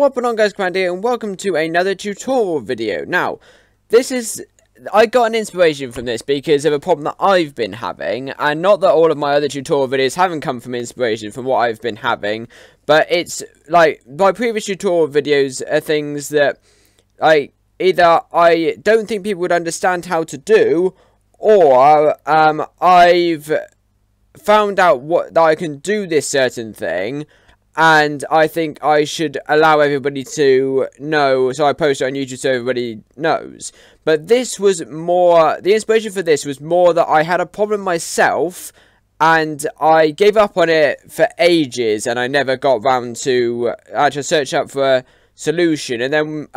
What's going on, guys? Commander here, and welcome to another tutorial video. Now, I got an inspiration from this because of a problem that I've been having, and not that all of my other tutorial videos haven't come from inspiration from what I've been having, but it's, like, my previous tutorial videos are things that, like, either I don't think people would understand how to do, or, I've found out that I can do this certain thing, and I think I should allow everybody to know, so I post it on YouTube so everybody knows. But this was more, the inspiration for this was more that I had a problem myself, and I gave up on it for ages, and I never got round to actually search up for a solution. And then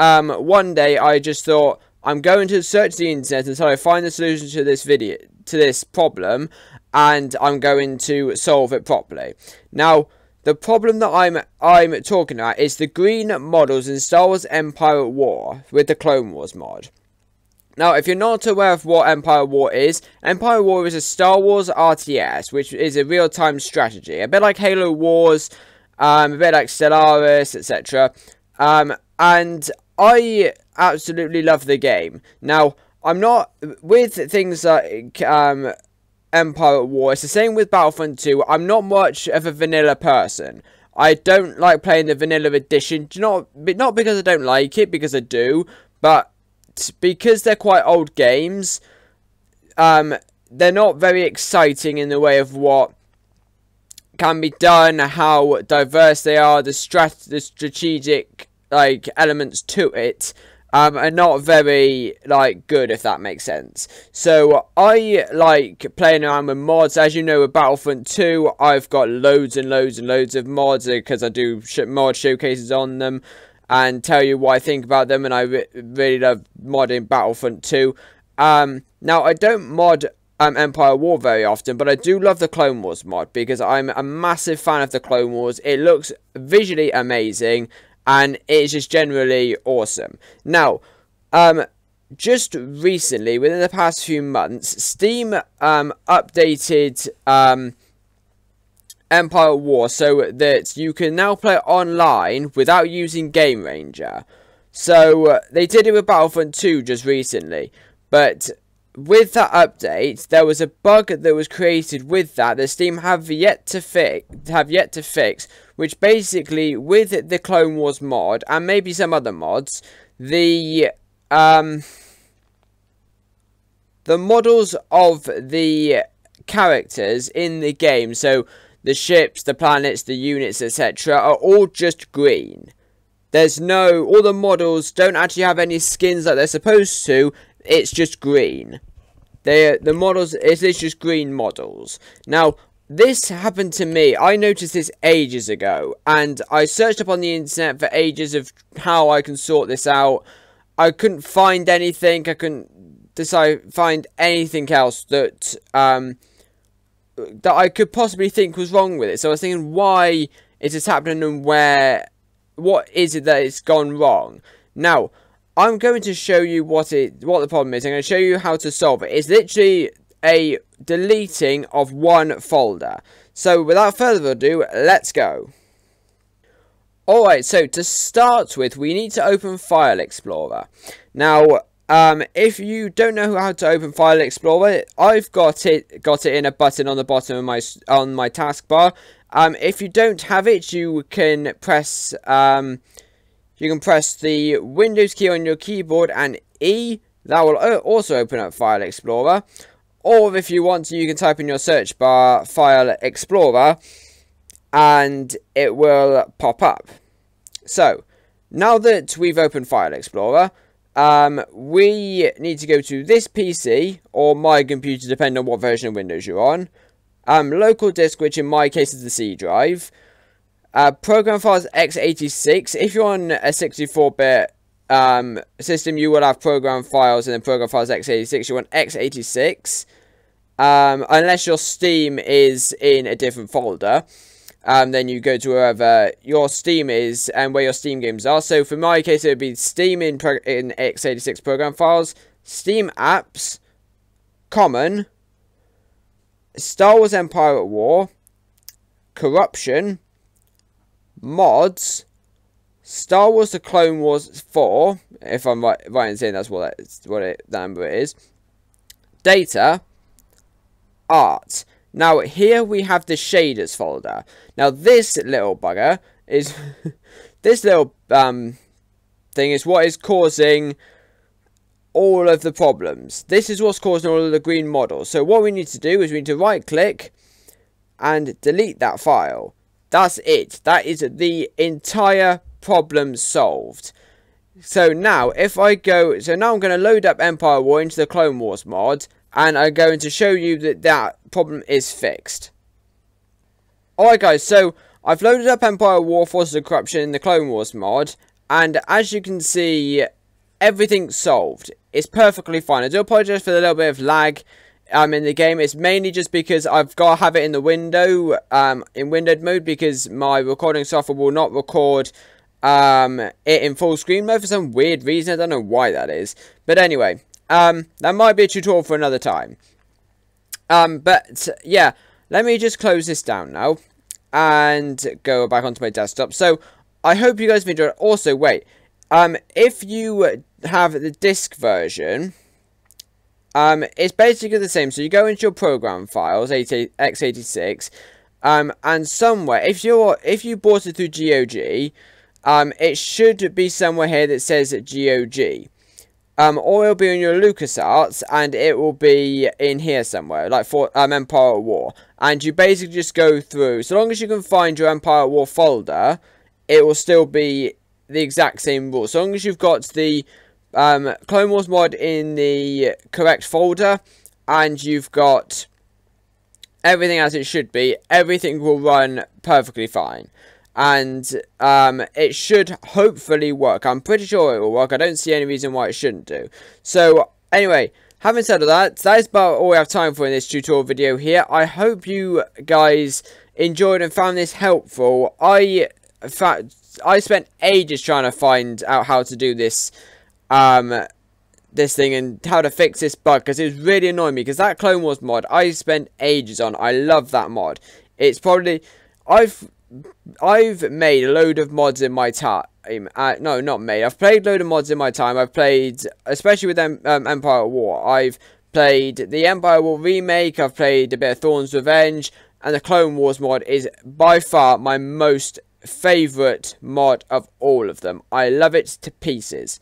one day I just thought, I'm going to search the internet until I find the solution to this video, to this problem, and I'm going to solve it properly. Now, the problem that I'm talking about is the green models in Star Wars Empire War with the Clone Wars mod. Now, if you're not aware of what Empire War is a Star Wars RTS, which is a real-time strategy, a bit like Halo Wars, a bit like Stellaris, etc. And I absolutely love the game. Now, I'm not with things like Empire War. It's the same with Battlefront 2. I'm not much of a vanilla person. I don't like playing the vanilla edition. Not because I don't like it, because I do, but because they're quite old games. They're not very exciting in the way of what can be done, how diverse they are, the strategic like elements to it. Are not very, like, good, if that makes sense. So, I like playing around with mods. As you know, with Battlefront 2, I've got loads and loads and loads of mods, because I do mod showcases on them, and tell you what I think about them, and I really love modding Battlefront 2. Now, I don't mod Empire War very often, but I do love the Clone Wars mod, because I'm a massive fan of the Clone Wars. It looks visually amazing, and it's just generally awesome. Now, just recently, within the past few months, Steam updated Empire War so that you can now play online without using Game Ranger. So, they did it with Battlefront 2 just recently. But with that update, there was a bug that was created with that Steam have yet to fix, which basically, with the Clone Wars mod, and maybe some other mods, the models of the characters in the game, so the ships, the planets, the units, etc., are all just green. There's no, all the models don't actually have any skins like they're supposed to. It's just green. The models, it's just green models. Now, this happened to me. I noticed this ages ago, and I searched up on the internet for ages of how I can sort this out. I couldn't find anything. I couldn't find anything else that that I could possibly think was wrong with it. So I was thinking, why is this happening, and what is it that it's gone wrong? Now, I'm going to show you what the problem is. I'm going to show you how to solve it. It's literally a deleting of one folder. So without further ado, let's go. Alright, so to start with, we need to open File Explorer. Now, if you don't know how to open File Explorer, I've got it in a button on the bottom of my taskbar. If you don't have it, you can press the Windows key on your keyboard and E. That will also open up File Explorer. Or if you want to, you can type in your search bar File Explorer, and it will pop up. So, now that we've opened File Explorer, we need to go to this PC, or my computer, depending on what version of Windows you're on. Local disk, which in my case is the C drive. Program files x86. If you're on a 64-bit system, you will have program files and then program files x86. You want x86, unless your Steam is in a different folder. Then you go to wherever your Steam is and where your Steam games are. So for my case, it would be Steam in x86 program files, Steam apps, common, Star Wars Empire at War, Corruption, mods, Star Wars: The Clone Wars 4, if I'm right in saying that's what that number is. Data, art. Now here we have the shaders folder. Now this little bugger is this little thing is what is causing all of the problems. This is what's causing all of the green models. So what we need to do is we need to right click and delete that file. That's it. That is the entire problem solved. So now if I go, so now I'm going to load up Empire War into the Clone Wars mod, and I'm going to show you that that problem is fixed. Alright guys, so I've loaded up Empire War, Forces of Corruption in the Clone Wars mod, and as you can see, everything's solved. It's perfectly fine. I do apologise for the little bit of lag in the game. It's mainly just because I've got to have it in the window, in windowed mode, because my recording software will not record it in full screen mode for some weird reason. I don't know why that is, but anyway, that might be a tutorial for another time. But yeah, let me just close this down now and go back onto my desktop. So I hope you guys have enjoyed it. Also wait, if you have the disc version, it's basically the same. So you go into your program files, x86, and somewhere, if you bought it through GOG, it should be somewhere here that says GOG, or it'll be on your LucasArts, and it will be in here somewhere, like for Empire War. And you basically just go through, so long as you can find your Empire War folder, it will still be the exact same rule. So long as you've got the Clone Wars mod in the correct folder, and you've got everything as it should be, everything will run perfectly fine. And it should hopefully work. I'm pretty sure it will work. I don't see any reason why it shouldn't do. So anyway, having said all that, that is about all we have time for in this tutorial video here. I hope you guys enjoyed and found this helpful. I spent ages trying to find out how to do this this thing and how to fix this bug, because it was really annoying me, because that Clone Wars mod I spent ages on. I love that mod. It's probably, I've made a load of mods in my time. No, not made. I've played a load of mods in my time. I've played, especially with Empire War, I've played the Empire War remake, I've played a bit of Thorns Revenge, and the Clone Wars mod is by far my most favourite mod of all of them. I love it to pieces.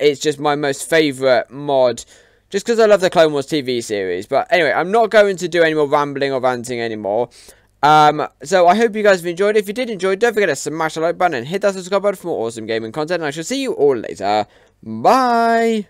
It's just my most favourite mod, just because I love the Clone Wars TV series. But anyway, I'm not going to do any more rambling or ranting anymore. So I hope you guys have enjoyed. If you did enjoy, don't forget to smash the like button and hit that subscribe button for more awesome gaming content, and I shall see you all later. Bye!